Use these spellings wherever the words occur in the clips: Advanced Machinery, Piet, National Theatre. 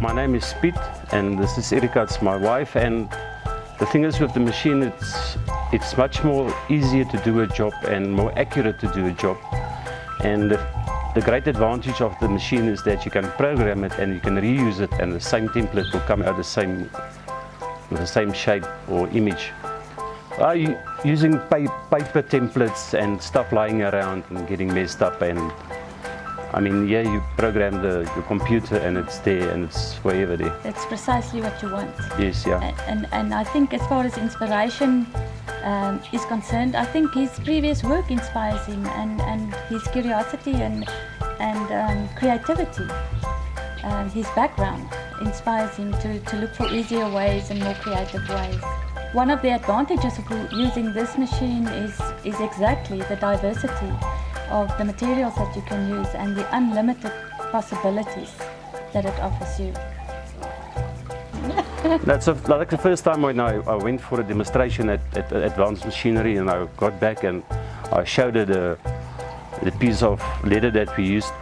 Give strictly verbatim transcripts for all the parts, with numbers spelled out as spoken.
My name is Piet and this is Erika, it's my wife, and the thing is with the machine, it's, it's much more easier to do a job and more accurate to do a job. And the, the great advantage of the machine is that you can program it and you can reuse it, and the same template will come out the same, with the same shape or image. Uh, you, using pa paper templates and stuff lying around and getting messed up, and I mean, yeah, you program the your computer and it's there and it's forever there. That's precisely what you want. Yes, yeah. And, and, and I think as far as inspiration um, is concerned, I think his previous work inspires him, and, and his curiosity and, and um, creativity, uh, his background inspires him to, to look for easier ways and more creative ways. One of the advantages of using this machine is, is exactly the diversity of the materials that you can use and the unlimited possibilities that it offers you. That's a, like the first time when I, I went for a demonstration at, at Advanced Machinery, and I got back and I showed her the, the piece of leather that we used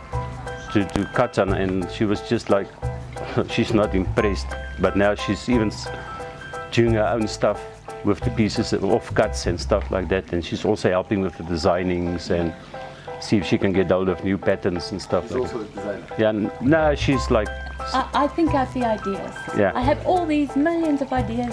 to, to cut on, and she was just like, she's not impressed, but now she's even doing her own stuff with the pieces of cuts and stuff like that, and she's also helping with the designings and see if she can get hold of new patterns and stuff. She's like also a designer. Yeah, no, she's like... I, I think I have the ideas. Yeah. I have all these millions of ideas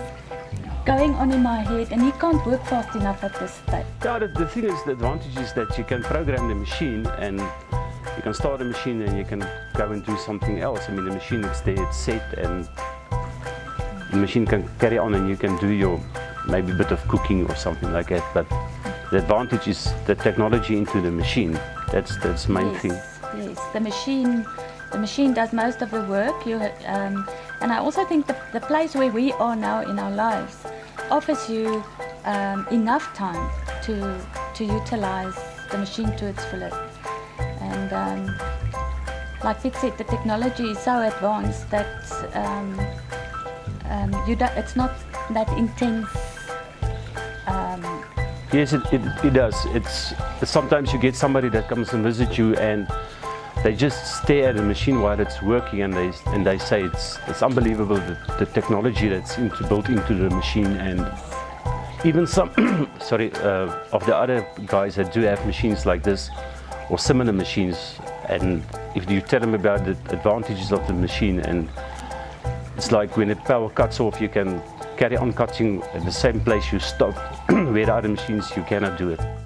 going on in my head, and you can't work fast enough at this stage. Yeah, the, the thing is, the advantage is that you can program the machine and you can start a machine and you can go and do something else. I mean, the machine is there, it's set, and the machine can carry on and you can do your maybe a bit of cooking or something like that. But the advantage is the technology into the machine. That's that's the main yes, thing. Yes, the machine, the machine does most of the work. You um, and I also think the, the place where we are now in our lives offers you um, enough time to to utilize the machine to its fullest. And um, like Piet said, the technology is so advanced that um, um, you do, it's not that intense. Um, Yes, it, it, it does. It's, sometimes you get somebody that comes and visits you and they just stare at the machine while it's working, and they, and they say it's, it's unbelievable the, the technology that's into, built into the machine. And even some sorry, uh, of the other guys that do have machines like this or similar machines, and if you tell them about the advantages of the machine, and it's like when the power cuts off you can carry on cutting at the same place you stop. With other machines you cannot do it.